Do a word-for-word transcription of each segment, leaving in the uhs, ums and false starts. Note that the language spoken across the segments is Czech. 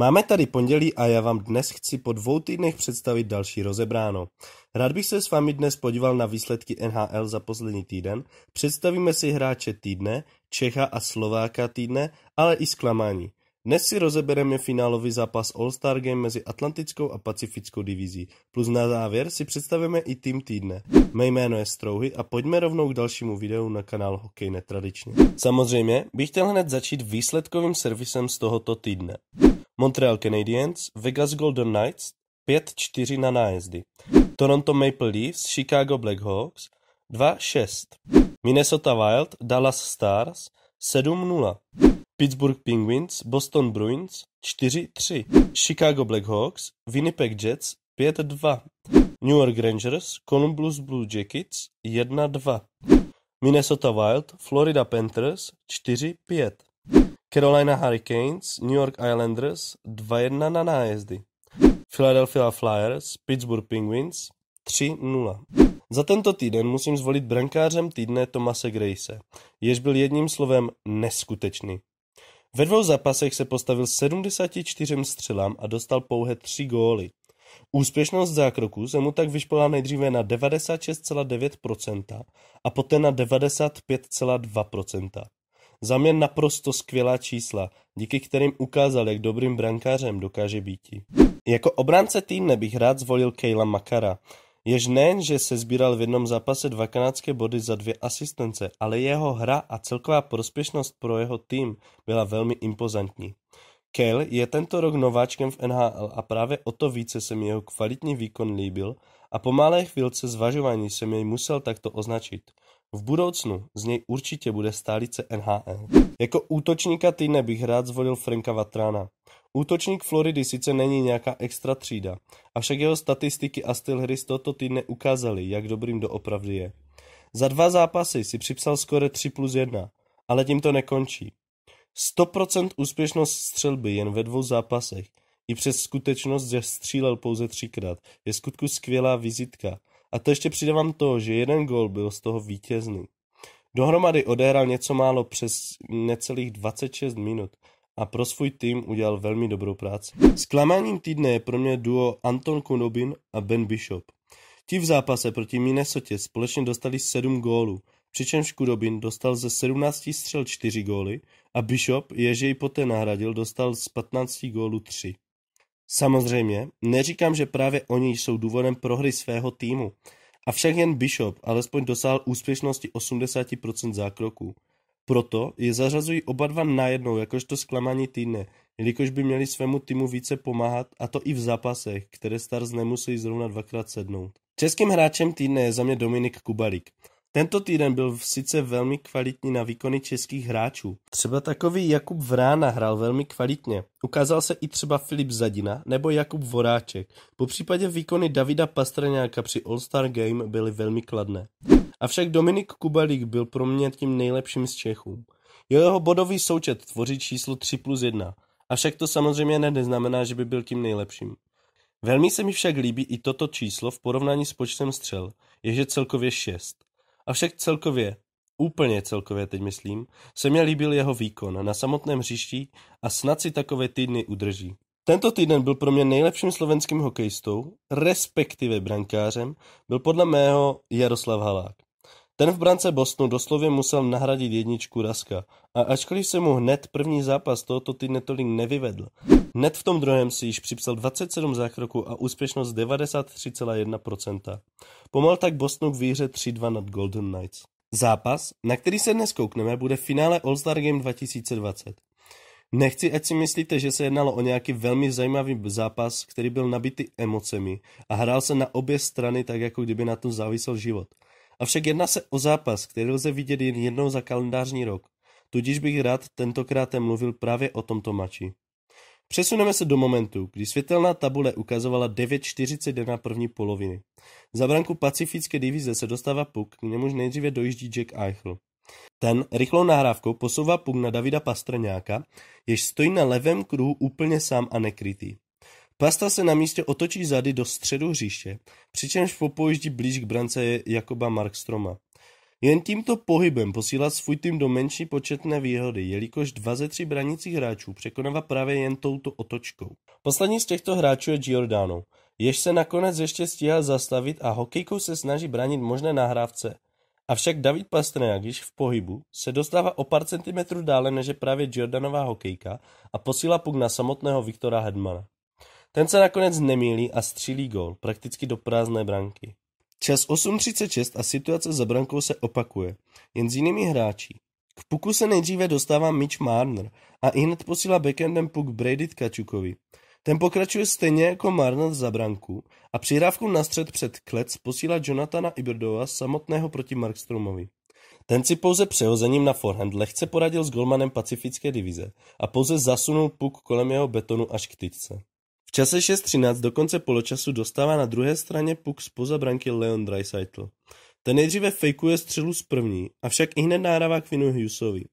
Máme tady pondělí a já vám dnes chci po dvou týdnech představit další rozebráno. Rád bych se s vámi dnes podíval na výsledky N H L za poslední týden, představíme si hráče týdne, Čecha a Slováka týdne, ale i zklamání. Dnes si rozebereme finálový zápas All-Star Game mezi Atlantickou a Pacifickou divizí, plus na závěr si představíme i tým týdne. Mé jméno je Strouhy a pojďme rovnou k dalšímu videu na kanál Hokej netradičně. Samozřejmě bych chtěl hned začít výsledkovým servisem z tohoto týdne. Montreal Canadiens, Vegas Golden Knights, pět čtyři na nájezdy. Toronto Maple Leafs, Chicago Blackhawks, dva šest. Minnesota Wild, Dallas Stars, sedm nula. Pittsburgh Penguins, Boston Bruins, čtyři tři. Chicago Blackhawks, Winnipeg Jets, pět dva. New York Rangers, Columbus Blue Jackets, jedna dva. Minnesota Wild, Florida Panthers, čtyři pět. Carolina Hurricanes, New York Islanders, dva jedna na nájezdy. Philadelphia Flyers, Pittsburgh Penguins, tři nula. Za tento týden musím zvolit brankářem týdne Tomase Greisse, jež byl jedním slovem neskutečný. Ve dvou zápasech se postavil sedmdesáti čtyřem střelám a dostal pouhé tři góly. Úspěšnost zákroku se mu tak vyšplhala nejdříve na devadesát šest celá devět procent a poté na devadesát pět celá dva procenta. Za mě naprosto skvělá čísla, díky kterým ukázal, jak dobrým brankářem dokáže býti. Jako obránce týdne bych rád zvolil Calea Makara, jež nejenže se sbíral v jednom zápase dva kanadské body za dvě asistence, ale jeho hra a celková prospěšnost pro jeho tým byla velmi impozantní. Cale je tento rok nováčkem v N H L a právě o to více se mi jeho kvalitní výkon líbil a po malé chvilce zvažování jsem jej musel takto označit. V budoucnu z něj určitě bude stálice N H L. Jako útočníka týdne bych rád zvolil Franka Vatrána. Útočník Floridy sice není nějaká extra třída, avšak jeho statistiky a styl hry z tohoto týdne ukázaly, jak dobrým doopravdy je. Za dva zápasy si připsal skóre tři plus jedna, ale tím to nekončí. sto procent úspěšnost střelby jen ve dvou zápasech, i přes skutečnost, že střílel pouze třikrát, je skutku skvělá vizitka. A to ještě přidávám to, že jeden gól byl z toho vítězný. Dohromady odehrál něco málo přes necelých dvacet šest minut a pro svůj tým udělal velmi dobrou práci. Zklamáním týdne je pro mě duo Anton Kudobin a Ben Bishop. Ti v zápase proti Minnesotě společně dostali sedm gólů, přičemž Kudobin dostal ze sedmnácti střel čtyři góly a Bishop, jež jej poté nahradil, dostal z patnácti gólů tři. Samozřejmě, neříkám, že právě oni jsou důvodem prohry svého týmu, avšak jen Bishop alespoň dosáhl úspěšnosti osmdesát procent zákroků. Proto je zařazují oba dva najednou jakožto zklamání týdne, jelikož by měli svému týmu více pomáhat, a to i v zápasech, které Stars nemusí zrovna dvakrát sednout. Českým hráčem týdne je za mě Dominik Kubalík. Tento týden byl sice velmi kvalitní na výkony českých hráčů. Třeba takový Jakub Vrána hrál velmi kvalitně. Ukázal se i třeba Filip Zadina nebo Jakub Voráček. Popřípadě výkony Davida Pastrňáka při All-Star Game byly velmi kladné. Avšak Dominik Kubalík byl pro mě tím nejlepším z Čechů. Jeho bodový součet tvoří číslo tři plus jedna. Avšak to samozřejmě neznamená, že by byl tím nejlepším. Velmi se mi však líbí i toto číslo v porovnání s počtem střel, jež je celkově šest. Avšak celkově, úplně celkově teď myslím, se mi líbil jeho výkon na samotném hřišti a snad si takové týdny udrží. Tento týden byl pro mě nejlepším slovenským hokejistou, respektive brankářem, byl podle mého Jaroslav Halák. Ten v brance Bostonu doslovně musel nahradit jedničku Raska a ačkoliv se mu hned první zápas tohoto týdne tolik nevyvedl, hned v tom druhém si již připsal dvacet sedm zákroků a úspěšnost devadesát tři celá jedna procenta. Pomal tak Bostonu k výhře tři dva nad Golden Knights. Zápas, na který se dnes koukneme, bude finále All-Star Game dva tisíce dvacet. Nechci, ať si myslíte, že se jednalo o nějaký velmi zajímavý zápas, který byl nabitý emocemi a hrál se na obě strany tak, jako kdyby na tom závisel život. Avšak jedná se o zápas, který lze vidět jen jednou za kalendářní rok, tudíž bych rád tentokrát mluvil právě o tomto mači. Přesuneme se do momentu, kdy světelná tabule ukazovala devět čtyřicet jedna první poloviny. Za branku Pacifické divize se dostává puk, k němuž nejdříve dojíždí Jack Eichel. Ten rychlou nahrávkou posouvá puk na Davida Pastrňáka, jež stojí na levém kruhu úplně sám a nekrytý. Pasta se na místě otočí zady do středu hřiště, přičemž popojíždí blíž k brance Jakoba Markstroma. Jen tímto pohybem posílá svůj tým do menší početné výhody, jelikož dva ze tří branících hráčů překonává právě jen touto otočkou. Poslední z těchto hráčů je Giordano, jež se nakonec ještě stíhá zastavit a hokejkou se snaží bránit možné nahrávce. Avšak David Pastrňák, již v pohybu, se dostává o pár centimetrů dále než je právě Giordanová hokejka a posílá puk na samotného Viktora Hedmana. Ten se nakonec nemýlí a střílí gól, prakticky do prázdné branky. Čas osm třicet šest a situace za brankou se opakuje, jen s jinými hráči. K puku se nejdříve dostává Mitch Marner a ihned posílá backendem puk Brady Kačukovi. Ten pokračuje stejně jako Marner za branku a přihrávku na střed před klec posílá Jonathana Iberdova samotného proti Markströmovi. Ten si pouze přehozením na forehand lehce poradil s golmanem pacifické divize a pouze zasunul puk kolem jeho betonu až k tyčce. V čase šest třináct do konce poločasu dostává na druhé straně puk spoza branky Leon Draisaitl. Ten nejdříve fejkuje střelu z první, avšak ihned nahrává k Finu Hughesovi.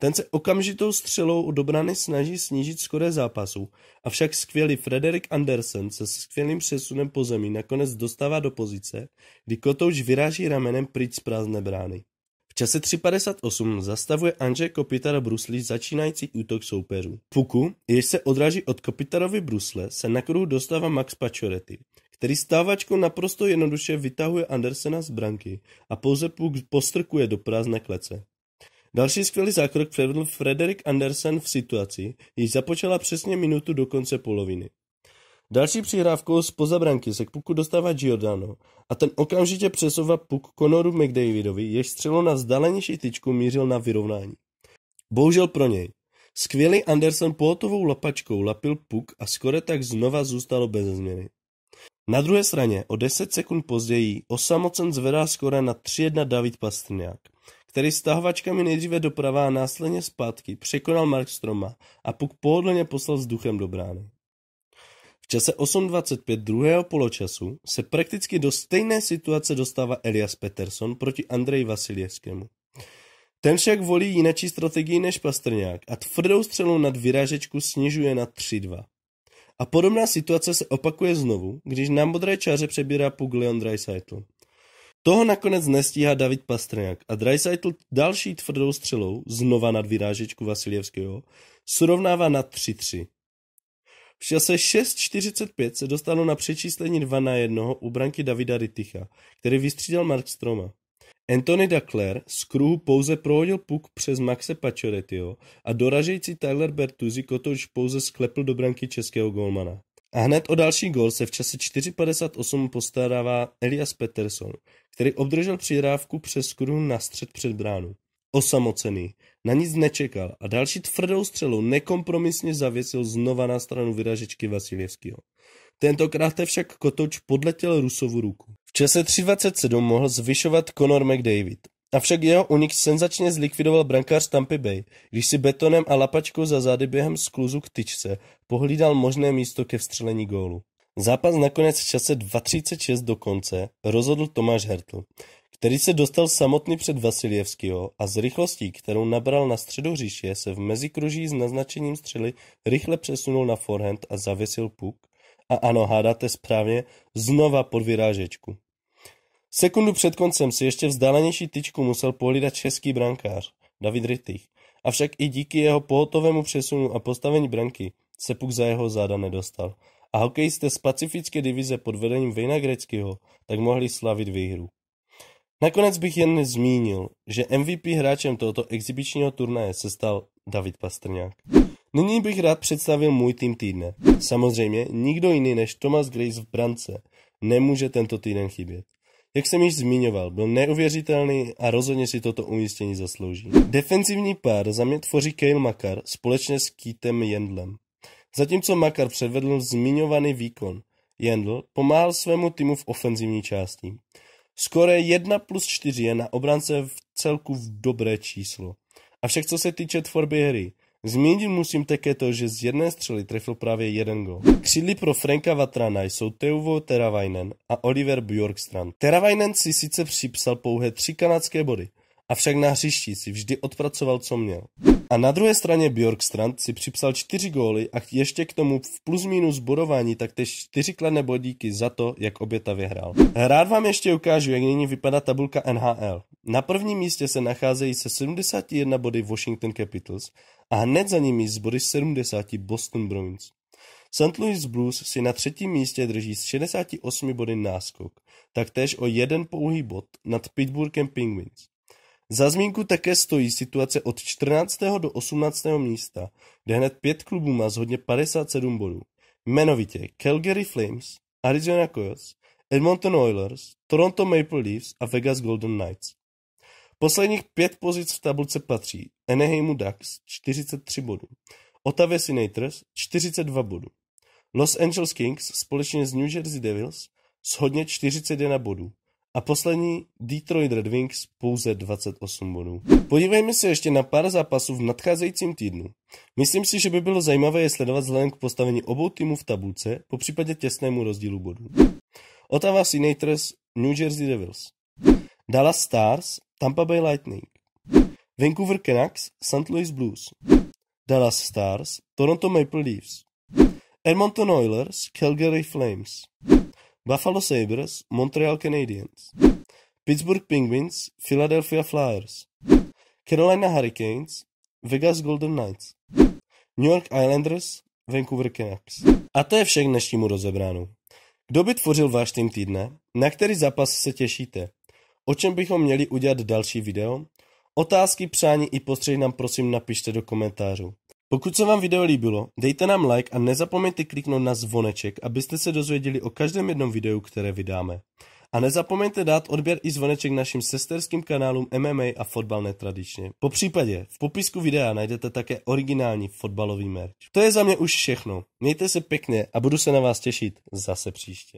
Ten se okamžitou střelou od obrany snaží snížit skóre zápasu, avšak skvělý Frederick Andersen se skvělým přesunem po zemi nakonec dostává do pozice, kdy kotouč vyráží ramenem pryč z prázdné brány. V čase tři padesát osm zastavuje Anže Kopitara bruslí začínající útok soupeřů. Puku, jež se odráží od Kopitarovy brusle, se na kruhu dostává Max Pacioretty, který stávačkou naprosto jednoduše vytahuje Andersena z branky a pouze puk postrkuje do prázdné klece. Další skvělý zákrok předvedl Frederick Andersen v situaci, již započala přesně minutu do konce poloviny. Další přihrávkou spoza branky se k puku dostává Giordano a ten okamžitě přesouvá puk Conoru McDavidovi, jež střelou na vzdálenější tyčku mířil na vyrovnání. Bohužel pro něj. Skvělý Andersen pohotovou lapačkou lapil puk a skóre tak znova zůstalo bez změny. Na druhé straně o deset sekund později osamocen zvedá skóre na tři jedna David Pastrňák, který stahovačkami nejdříve doprava a následně zpátky překonal Markströma a puk pohodlně poslal vzduchem do brány. V čase osm dvacet pět druhého poločasu se prakticky do stejné situace dostává Elias Pettersson proti Andreji Vasilevskému. Ten však volí jinačí strategii než Pastrňák a tvrdou střelou nad vyrážečku snižuje na tři dva. A podobná situace se opakuje znovu, když na modré čáře přebírá puk Leon Draisaitl. Toho nakonec nestíhá David Pastrňák a Draisaitl další tvrdou střelou, znova nad vyrážečku Vasilevského, srovnává na tři tři. V čase šest čtyřicet pět se dostalo na přečíslení dva na jednoho u branky Davida Rittycha, který vystřídal Markströma. Anthony Dacler z kruhu pouze prohodil puk přes Maxe Paciorettyho a doražející Tyler Bertuzzi kotouč pouze sklepl do branky českého golmana. A hned o další gól se v čase čtyři padesát osm postarává Elias Pettersson, který obdržel přihrávku přes kruhu na střed před bránu. Osamocený, na nic nečekal a další tvrdou střelou nekompromisně zavěsil znova na stranu vyražečky Vasilevského. Tentokrát však kotouč podletěl Rusovu ruku. V čase tři dvacet sedm mohl zvyšovat Conor McDavid, avšak jeho unik senzačně zlikvidoval brankář Tampy Bay, když si betonem a lapačkou za zády během skluzu k tyčce pohlídal možné místo ke vstřelení gólu. Zápas nakonec v čase dva třicet šest do konce rozhodl Tomáš Hertl, který se dostal samotný před Vasilevského a s rychlostí, kterou nabral na středu hřiště, se v mezikruží s naznačením střely rychle přesunul na forehand a zavěsil puk. A ano, hádáte správně, znova pod vyrážečku. Sekundu před koncem si ještě vzdálenější tyčku musel pohlídat český brankář David Rittyc, avšak i díky jeho pohotovému přesunu a postavení branky se puk za jeho záda nedostal a hokejisté z pacifické divize pod vedením Vejna Greckého tak mohli slavit výhru. Nakonec bych jen zmínil, že M V P hráčem tohoto exibičního turnaje se stal David Pastrňák. Nyní bych rád představil můj tým týdne. Samozřejmě nikdo jiný než Tomáš Greiss v brance nemůže tento týden chybět. Jak jsem již zmiňoval, byl neuvěřitelný a rozhodně si toto umístění zaslouží. Defenzivní pár za mě tvoří Cale Makar společně s Keithem Jendlem. Zatímco Makar předvedl zmiňovaný výkon, Jendl pomáhal svému týmu v ofenzivní části. Skóre jedna plus čtyři je na obránce v celku v dobré číslo. Avšak co se týče tvorby hry, zmínit musím také to, že z jedné střely trefil právě jeden gól. Křídly pro Franka Vatrana jsou Teuvo Teravainen a Oliver Bjorkstrand. Teravainen si sice připsal pouhé tři kanadské body, avšak na hřišti si vždy odpracoval, co měl. A na druhé straně Bjorkstrand si připsal čtyři góly a ještě k tomu v plus minus bodování taktéž čtyři kladné bodíky za to, jak obětavě hrál. Rád vám ještě ukážu, jak nyní vypadá tabulka N H L. Na prvním místě se nacházejí se sedmdesáti jednami body Washington Capitals a hned za nimi z body sedmdesáti Boston Bruins. Saint Louis Blues si na třetím místě drží s šedesáti osmi body náskok, taktéž o jeden pouhý bod nad Pittsburghem Penguins. Za zmínku také stojí situace od čtrnáctého do osmnáctého místa, kde hned pět klubů má zhodně padesát sedm bodů. Jmenovitě Calgary Flames, Arizona Coyotes, Edmonton Oilers, Toronto Maple Leafs a Vegas Golden Knights. Posledních pět pozic v tabulce patří Anaheimu Ducks čtyřicet tři bodů, Ottawa Senators čtyřicet dva bodů, Los Angeles Kings společně s New Jersey Devils shodně čtyřicet jedna bodů a poslední Detroit Red Wings pouze dvacet osm bodů. Podívejme se ještě na pár zápasů v nadcházejícím týdnu. Myslím si, že by bylo zajímavé je sledovat vzhledem k postavení obou týmů v tabulce, po případě těsnému rozdílu bodů. Ottawa Senators, New Jersey Devils, Dallas Stars, Tampa Bay Lightning, Vancouver Canucks, Saint Louis Blues, Dallas Stars, Toronto Maple Leafs, Edmonton Oilers, Calgary Flames, Buffalo Sabres, Montreal Canadiens, Pittsburgh Penguins, Philadelphia Flyers, Carolina Hurricanes, Vegas Golden Knights, New York Islanders, Vancouver Canucks. A to je vše k dnešnímu rozebránu. Kdo by tvořil váš tým týdne? Na který zápas se těšíte? O čem bychom měli udělat další video? Otázky, přání i postřehy nám prosím napište do komentářů. Pokud se vám video líbilo, dejte nám like a nezapomeňte kliknout na zvoneček, abyste se dozvěděli o každém jednom videu, které vydáme. A nezapomeňte dát odběr i zvoneček našim sesterským kanálům M M A a Fotbal netradičně. Po případě v popisku videa najdete také originální fotbalový merch. To je za mě už všechno. Mějte se pěkně a budu se na vás těšit zase příště.